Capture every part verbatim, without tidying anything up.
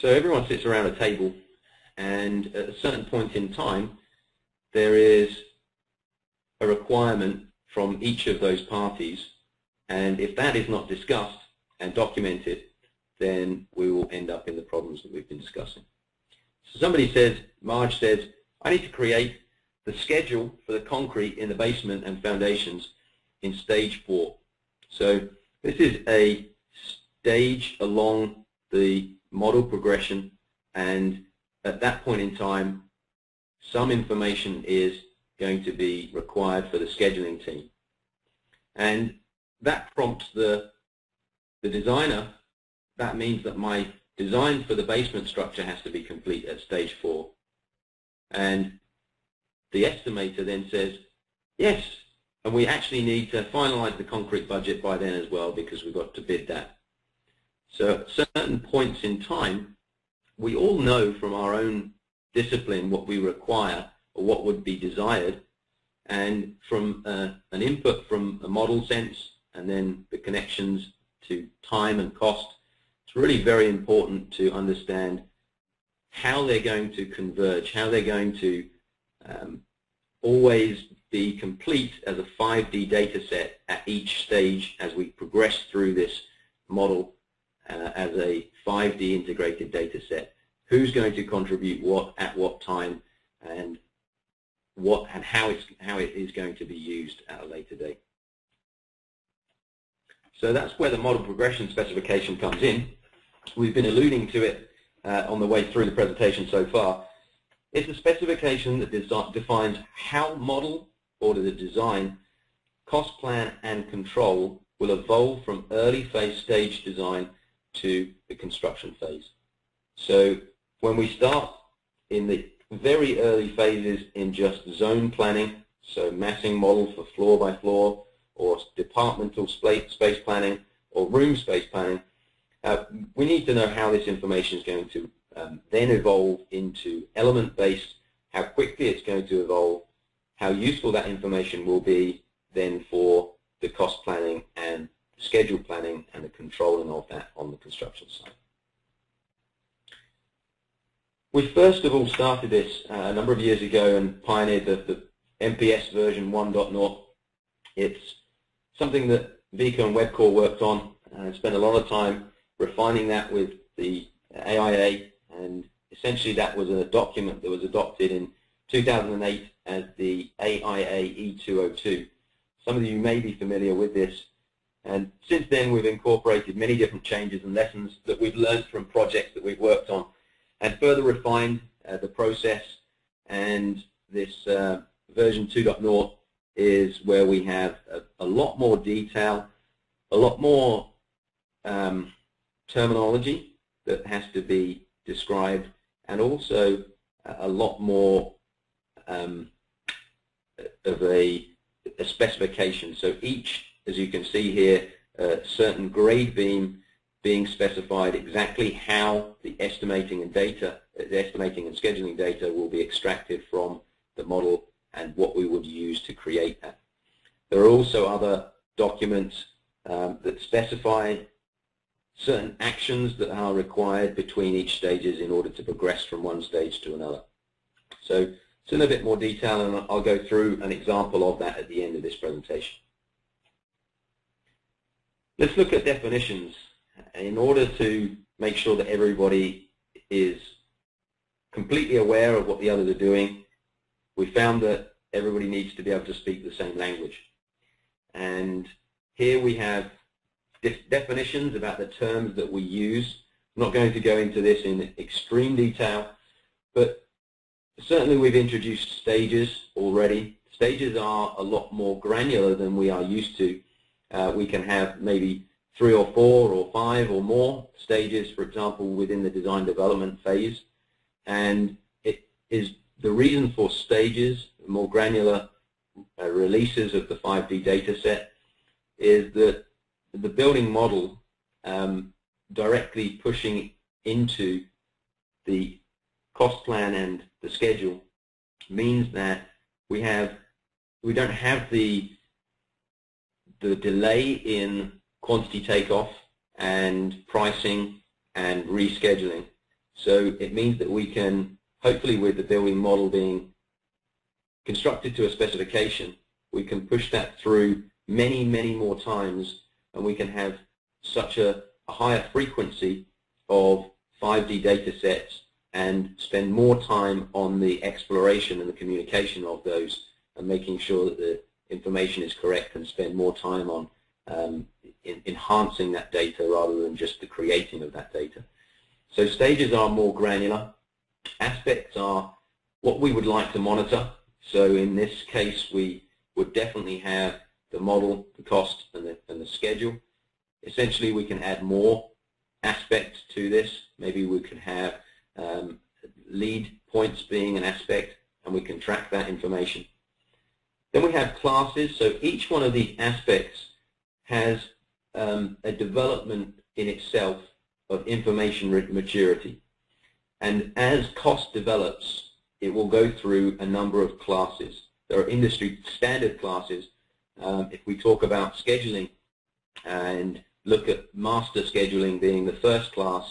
So everyone sits around a table, and at a certain point in time, there is a requirement from each of those parties, and if that is not discussed and documented, then we will end up in the problems that we've been discussing. So somebody says, Marge says, I need to create the schedule for the concrete in the basement and foundations in stage four. So this is a stage along the model progression, and at that point in time, some information is going to be required for the scheduling team. And that prompts the, the designer. That means that my design for the basement structure has to be complete at stage four. And the estimator then says, yes, and we actually need to finalize the concrete budget by then as well, because we've got to bid that. So at certain points in time, we all know from our own discipline what we require or what would be desired, and from uh, an input from a model sense and then the connections to time and cost, it's really very important to understand how they're going to converge, how they're going to um, always be complete as a five D data set at each stage as we progress through this model uh, as a five D integrated data set. Who's going to contribute what at what time, and what and how it's how it is going to be used at a later date. So that's where the model progression specification comes in. We've been alluding to it uh, on the way through the presentation so far. It's a specification that defines how model, or the design, cost plan and control will evolve from early phase stage design to the construction phase. So when we start in the very early phases in just zone planning, so massing model for floor by floor, or departmental space planning, or room space planning, uh, we need to know how this information is going to um, then evolve into element-based, how quickly it's going to evolve, how useful that information will be then for the cost planning and schedule planning and the controlling of that on the construction site. We first of all started this uh, a number of years ago and pioneered the, the M P S version one point oh. It's something that Vico and Webcore worked on and spent a lot of time refining that with the A I A, and essentially that was a document that was adopted in two thousand eight as the A I A E two oh two. Some of you may be familiar with this, and since then we've incorporated many different changes and lessons that we've learned from projects that we've worked on, and further refined uh, the process, and this uh, version two point oh is where we have a, a lot more detail, a lot more um, terminology that has to be described, and also a lot more um, of a, a specification. So each, as you can see here, a certain grade beam being specified exactly how the estimating and data, the estimating and scheduling data will be extracted from the model and what we would use to create that. There are also other documents um, that specify certain actions that are required between each stages in order to progress from one stage to another. So it's in a bit more detail, and I'll go through an example of that at the end of this presentation. Let's look at definitions. In order to make sure that everybody is completely aware of what the others are doing, we found that everybody needs to be able to speak the same language. And here we have definitions about the terms that we use. I'm not going to go into this in extreme detail, but certainly we've introduced stages already. Stages are a lot more granular than we are used to. Uh, we can have maybe three or four or five or more stages, for example, within the design development phase. And it is the reason for stages, more granular uh, releases of the five D data set, is that the building model um, directly pushing into the cost plan and the schedule means that we have we don't have the the delay in quantity takeoff and pricing and rescheduling. So it means that we can, hopefully with the building model being constructed to a specification, we can push that through many, many more times, and we can have such a, a higher frequency of five D data sets and spend more time on the exploration and the communication of those and making sure that the information is correct, and spend more time on um, in enhancing that data rather than just the creating of that data. So stages are more granular. Aspects are what we would like to monitor. So in this case, we would definitely have the model, the cost, and the, and the schedule. Essentially, we can add more aspects to this. Maybe we could have um, lead points being an aspect, and we can track that information. Then we have classes. So each one of these aspects has um, a development in itself of information maturity. And as cost develops, it will go through a number of classes. There are industry standard classes. Um, if we talk about scheduling and look at master scheduling being the first class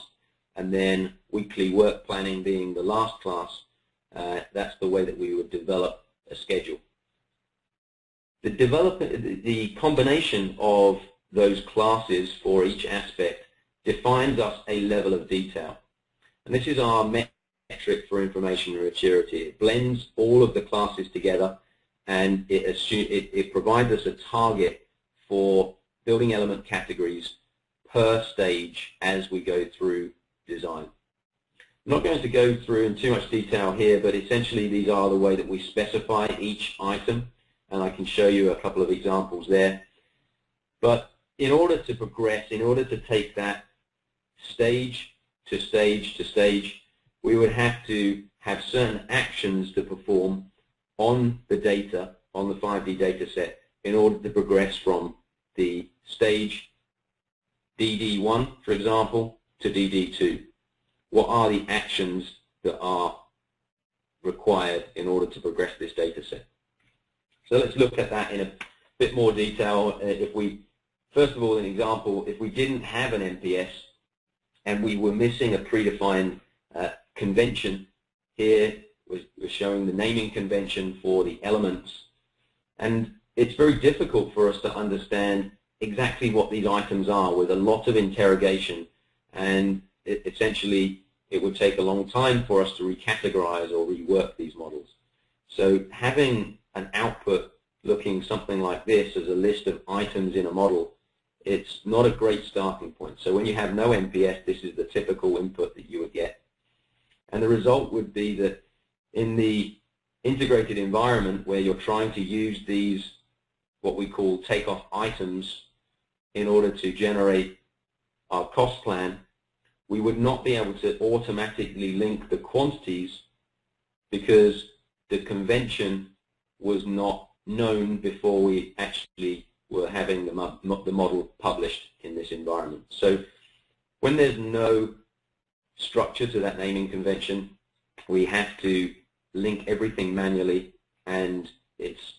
and then weekly work planning being the last class, uh, that's the way that we would develop a schedule. The, develop, the combination of those classes for each aspect defines us a level of detail. And this is our metric for information maturity. It blends all of the classes together, and it, assume, it, it provides us a target for building element categories per stage as we go through design. I'm not going to go through in too much detail here, but essentially these are the way that we specify each item, and I can show you a couple of examples there. But in order to progress, in order to take that stage to stage to stage, we would have to have certain actions to perform on the data, on the five D data set, in order to progress from the stage D D one, for example, to D D two. What are the actions that are required in order to progress this data set? So let's look at that in a bit more detail. If we, first of all, an example, if we didn't have an M P S and we were missing a predefined uh, convention, here we're showing the naming convention for the elements. And it's very difficult for us to understand exactly what these items are with a lot of interrogation. And it, essentially, it would take a long time for us to recategorize or rework these models. So having an output looking something like this as a list of items in a model, it's not a great starting point. So when you have no M P S, this is the typical input that you would get. And the result would be that in the integrated environment where you're trying to use these, what we call takeoff items, in order to generate our cost plan, we would not be able to automatically link the quantities because the convention was not known before we actually were having the model published in this environment. So when there's no structure to that naming convention, we have to link everything manually, and it's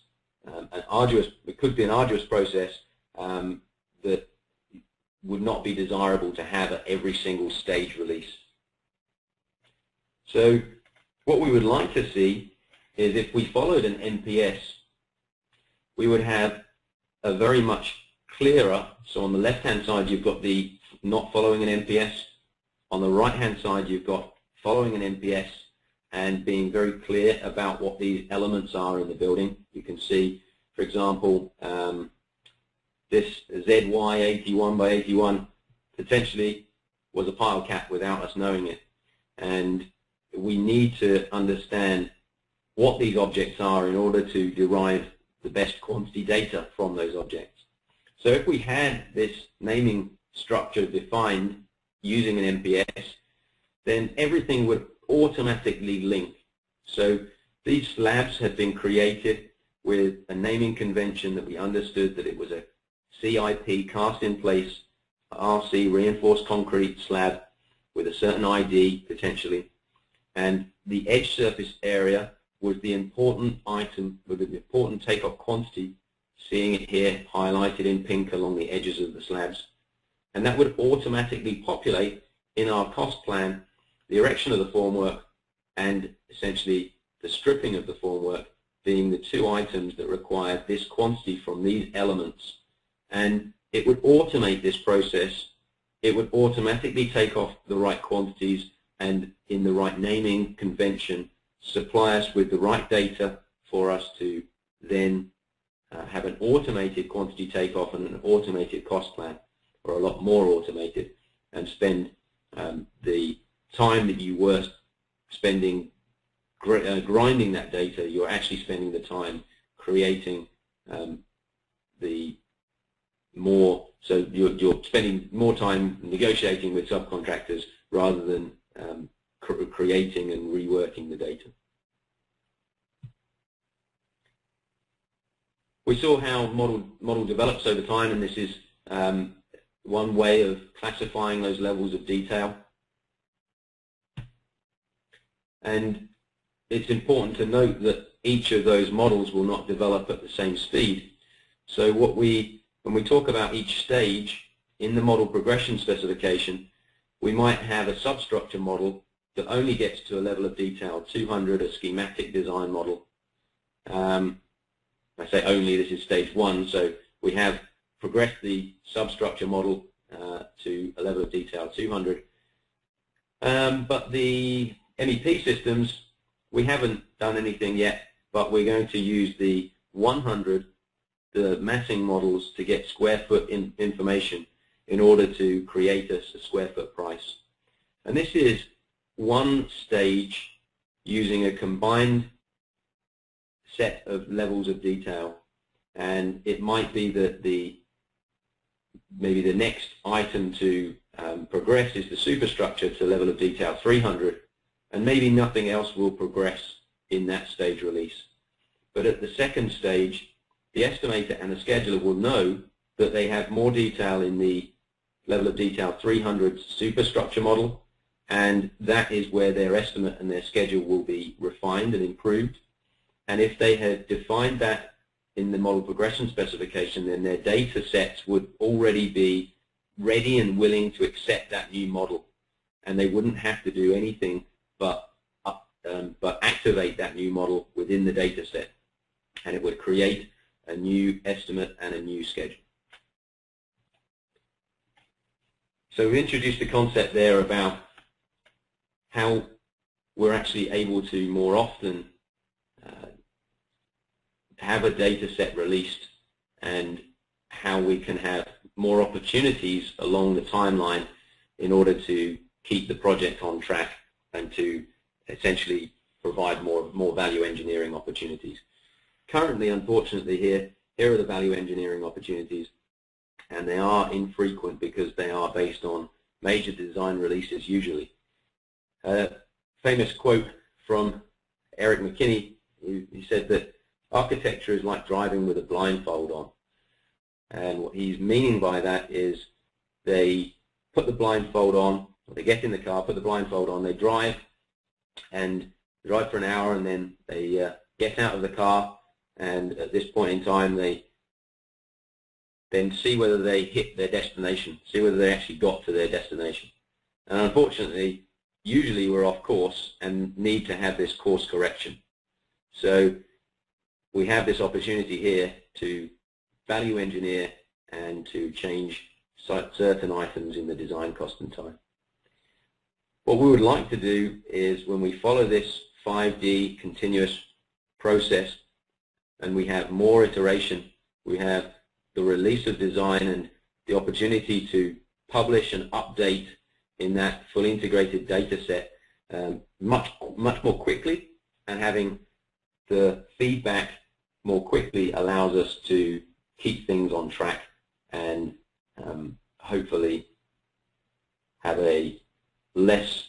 um, an arduous, it could be an arduous process um, that would not be desirable to have at every single stage release. So what we would like to see is if we followed an M P S, we would have a very much clearer, so on the left-hand side you've got the not following an M P S, on the right-hand side you've got following an M P S and being very clear about what these elements are in the building. You can see, for example, um, this Z Y eighty-one by eighty-one potentially was a pile cap without us knowing it. And we need to understand what these objects are in order to derive the best quantity data from those objects. So if we had this naming structure defined using an M P S, then everything would automatically link. So these slabs had been created with a naming convention that we understood that it was a C I P, cast in place, R C, reinforced concrete slab with a certain I D potentially, and the edge surface area was the important item with an important takeoff quantity, seeing it here highlighted in pink along the edges of the slabs. And that would automatically populate in our cost plan the erection of the formwork and essentially the stripping of the formwork being the two items that require this quantity from these elements. And it would automate this process. It would automatically take off the right quantities and in the right naming convention, supply us with the right data for us to then uh, have an automated quantity takeoff and an automated cost plan, or a lot more automated, and spend um, the time that you were spending gr uh, grinding that data, you're actually spending the time creating um, the more, so you're, you're spending more time negotiating with subcontractors rather than um, cr creating and reworking the data. We saw how model, model develops over time, and this is um, one way of classifying those levels of detail. And it's important to note that each of those models will not develop at the same speed. So what we, when we talk about each stage in the model progression specification, we might have a substructure model that only gets to a level of detail two hundred, a schematic design model. Um, I say only, this is stage one, so we have progressed the substructure model uh, to a level of detail two hundred. Um, but the M E P systems, we haven't done anything yet, but we're going to use the one hundred, the massing models, to get square foot in information in order to create us a square foot price. And this is one stage using a combined set of levels of detail, and it might be that the maybe the next item to um, progress is the superstructure to level of detail three hundred, and maybe nothing else will progress in that stage release. But at the second stage, the estimator and the scheduler will know that they have more detail in the level of detail three hundred superstructure model, and that is where their estimate and their schedule will be refined and improved. And if they had defined that in the model progression specification, then their data sets would already be ready and willing to accept that new model, and they wouldn't have to do anything but, up, um, but activate that new model within the data set, and it would create a new estimate and a new schedule. So we've introduced the concept there about how we're actually able to more often uh, have a data set released, and how we can have more opportunities along the timeline in order to keep the project on track and to essentially provide more, more value engineering opportunities. Currently, unfortunately, here, here are the value engineering opportunities, and they are infrequent because they are based on major design releases usually. A famous quote from Eric McKinney, who said that architecture is like driving with a blindfold on. And what he's meaning by that is they put the blindfold on, they get in the car, put the blindfold on, they drive, and they drive for an hour, and then they uh, get out of the car, and at this point in time they then see whether they hit their destination, see whether they actually got to their destination. And unfortunately, usually we're off course and need to have this course correction. So we have this opportunity here to value engineer and to change certain items in the design cost and time. What we would like to do is, when we follow this five D continuous process and we have more iteration, we have the release of design and the opportunity to publish and update in that fully integrated data set um, much, much more quickly, and having the feedback more quickly allows us to keep things on track and um, hopefully have a less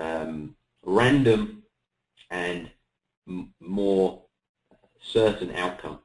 um, random and m more certain outcome.